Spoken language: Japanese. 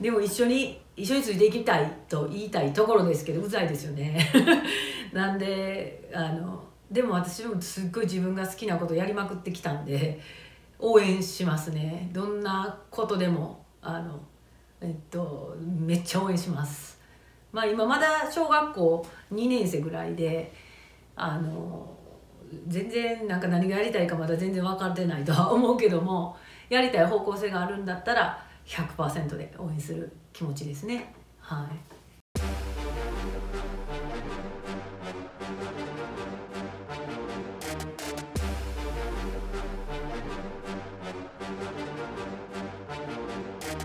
でも一緒についていきたいと言いたいところですけど、うざいですよね。なんででも私もすっごい自分が好きなことやりまくってきたんで応援しますね。どんなことでもめっちゃ応援します。まあ今まだ小学校2年生ぐらいで全然なんか何がやりたいかまだ全然分かってないとは思うけども、やりたい方向性があるんだったら 100% で応援する気持ちですね。はい。